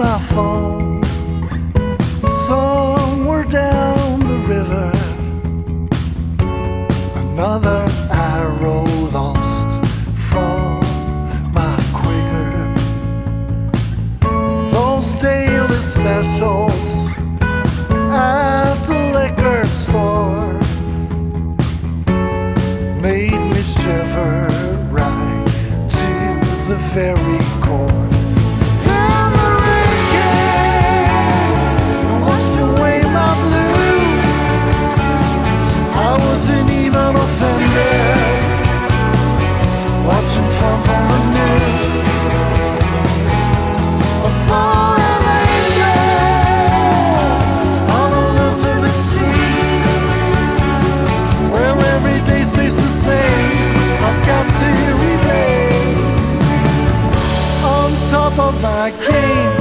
my phone somewhere down the river. Another arrow lost from my quiver. Those daily specials at the liquor store made me shiver right to the very core. Of my game.